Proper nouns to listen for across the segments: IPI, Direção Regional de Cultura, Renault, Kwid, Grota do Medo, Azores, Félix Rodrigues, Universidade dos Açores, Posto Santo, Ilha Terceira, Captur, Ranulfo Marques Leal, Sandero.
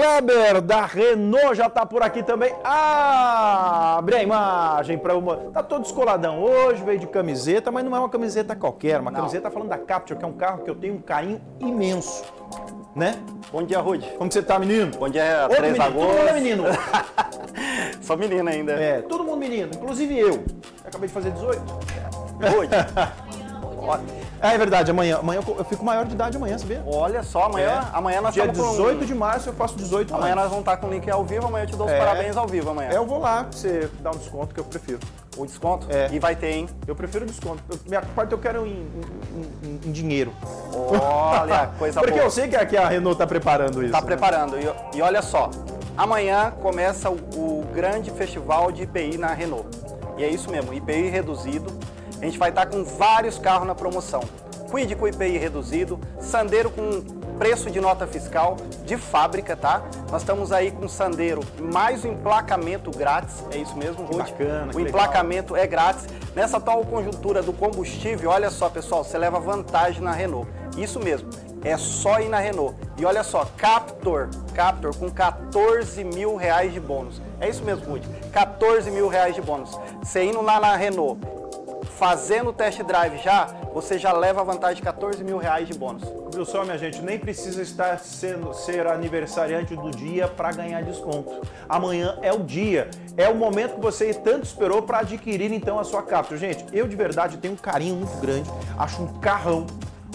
Kleber, da Renault, já tá por aqui também. Ah, abre a imagem para uma... Tá todo descoladão hoje, veio de camiseta, mas não é uma camiseta qualquer. Uma camiseta tá falando da Captur, que é um carro que eu tenho um carinho imenso, né? Bom dia, Rudy. Como você tá, menino? Bom dia, 3 agosto. Todo mundo é menino. Só menino ainda. É, todo mundo menino, inclusive eu. Eu acabei de fazer 18. Rudy. É verdade, amanhã eu fico maior de idade amanhã, sabia? Olha só, amanhã nós estamos com... Dia 18 de março eu faço 18 amanhã. Amanhã nós vamos estar com o link ao vivo, amanhã eu te dou os parabéns ao vivo amanhã. Eu vou lá, você dá um desconto que eu prefiro. O desconto? É. E vai ter, hein? Eu prefiro desconto. Minha parte eu quero em dinheiro. Olha, coisa boa. Porque eu sei que a Renault tá preparando isso. Tá preparando. E olha só, amanhã começa o grande festival de IPI na Renault. E é isso mesmo, IPI reduzido. A gente vai estar com vários carros na promoção. Kwid com IPI reduzido, Sandero com preço de nota fiscal de fábrica, tá? Nós estamos aí com Sandero mais o emplacamento grátis, é isso mesmo, Ruth? Bacana, o emplacamento legal. É grátis. Nessa atual conjuntura do combustível, olha só, pessoal, você leva vantagem na Renault. Isso mesmo, é só ir na Renault. E olha só, Captur com 14 mil reais de bônus. É isso mesmo, Ruth, 14 mil reais de bônus. Você indo lá na Renault... Fazendo o test drive já, você já leva a vantagem de 14 mil reais de bônus. Viu só, minha gente, nem precisa estar ser aniversariante do dia para ganhar desconto. Amanhã é o dia, é o momento que você tanto esperou para adquirir então a sua Captur. Gente, eu de verdade tenho um carinho muito grande, acho um carrão,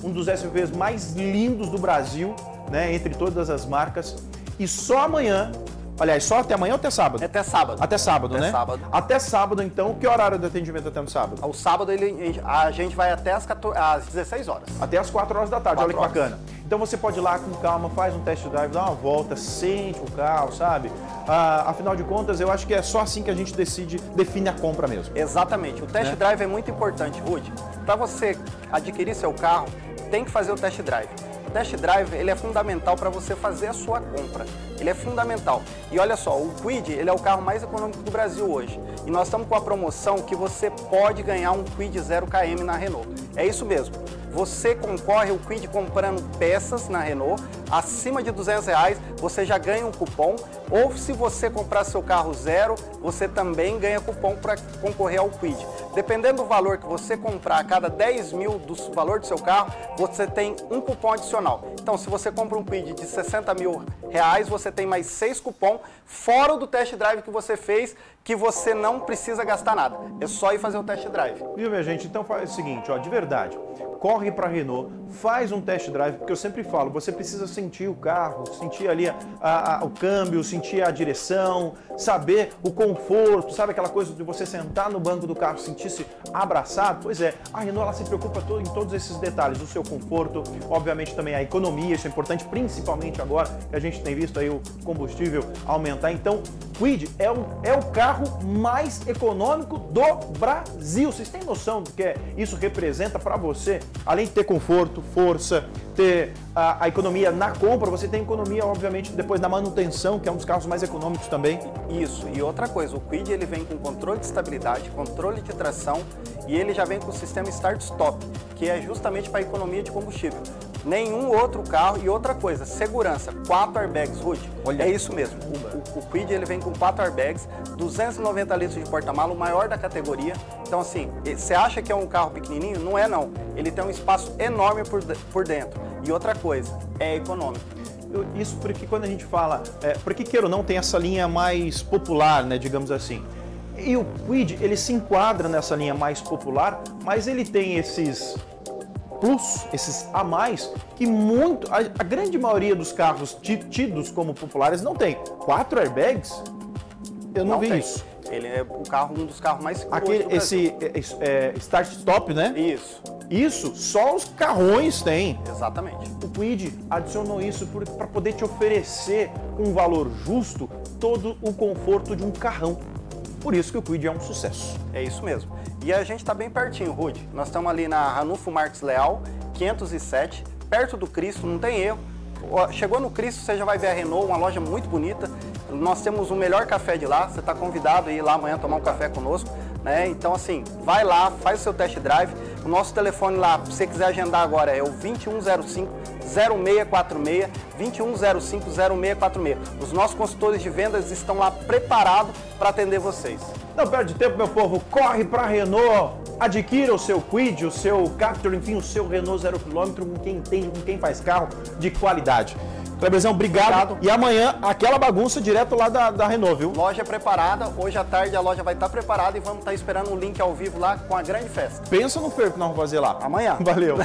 um dos SUVs mais lindos do Brasil, né, entre todas as marcas. E só amanhã... Aliás, só até amanhã ou até sábado? É até sábado. Até sábado, né? Sábado. Até sábado, então. Que horário de atendimento até no sábado? O sábado a gente vai até às 16 horas. Até às 4 horas da tarde, olha que bacana. Então você pode ir lá com calma, faz um test drive, dá uma volta, sente o carro, sabe? Ah, afinal de contas, eu acho que é só assim que a gente define a compra mesmo. Exatamente. O test drive é muito importante, Rudy. Para você adquirir seu carro, tem que fazer o test drive. O test drive ele é fundamental para você fazer a sua compra, ele é fundamental. E olha só, o Kwid ele é o carro mais econômico do Brasil hoje. E nós estamos com a promoção que você pode ganhar um Kwid 0km na Renault. É isso mesmo, você concorre o Kwid comprando peças na Renault, acima de 200 reais você já ganha um cupom, ou se você comprar seu carro zero, você também ganha cupom para concorrer ao Kwid. Dependendo do valor que você comprar, a cada 10 mil do valor do seu carro, você tem um cupom adicional. Então, se você compra um Kwid de 60 mil reais, você tem mais 6 cupom, fora o do test drive que você fez, que você não precisa gastar nada. É só ir fazer o test drive. Viu, minha gente? Então faz o seguinte, ó, de verdade, corre para a Renault, faz um test drive, porque eu sempre falo, você precisa sentir o carro, sentir ali o câmbio, sentir a direção, saber o conforto, sabe aquela coisa de você sentar no banco do carro, sentir se abraçado? Pois é, a Renault ela se preocupa em todos esses detalhes, o seu conforto, obviamente também a economia, isso é importante, principalmente agora que a gente tem visto aí o combustível aumentar. Então, Kwid é o carro mais econômico do Brasil. Vocês têm noção do que isso representa para você? Além de ter conforto, força, ter a economia na compra, você tem economia, obviamente, depois na manutenção, que é um dos carros mais econômicos também. Isso, e outra coisa, o Kwid ele vem com controle de estabilidade, controle de tração, e ele já vem com o sistema start-stop, que é justamente para a economia de combustível. Nenhum outro carro. E outra coisa, segurança, 4 airbags, Rudy. Olha. É isso mesmo, o Kwid ele vem com 4 airbags, 290 litros de porta-mala, o maior da categoria. Então assim, você acha que é um carro pequenininho? Não é não, ele tem um espaço enorme por dentro. E outra coisa, é econômico. Isso porque quando a gente fala, porque queira ou não, tem essa linha mais popular, né, digamos assim. E o Kwid ele se enquadra nessa linha mais popular, mas ele tem esses... plus, esses a mais, que a grande maioria dos carros tidos como populares não tem. 4 airbags? Eu não vi tem. Isso. Ele é um dos carros mais seguros. Esse start-stop, né? Isso. Isso só os carrões têm. Exatamente. O Kwid adicionou isso para poder te oferecer um valor justo todo o conforto de um carrão. Por isso que o Kwid é um sucesso. É isso mesmo. E a gente está bem pertinho, Rudy. Nós estamos ali na Ranulfo Marques Leal, 507, perto do Cristo, não tem erro. Chegou no Cristo, você já vai ver a Renault, uma loja muito bonita. Nós temos o melhor café de lá, você está convidado a ir lá amanhã tomar um café conosco. né? Então, assim, vai lá, faz o seu test drive. O nosso telefone lá, se você quiser agendar agora, é o 2105-0646, 2105-0646. Os nossos consultores de vendas estão lá preparados para atender vocês. Não perde tempo, meu povo. Corre para a Renault. Adquira o seu Kwid, o seu Captur, enfim, o seu Renault 0km, com quem entende, com quem faz carro de qualidade. Clebezão, obrigado. E amanhã, aquela bagunça direto lá da Renault, viu? Loja preparada. Hoje à tarde a loja vai estar preparada e vamos estar esperando o link ao vivo lá com a grande festa. Pensa no perco que nós vamos fazer lá. Amanhã. Valeu.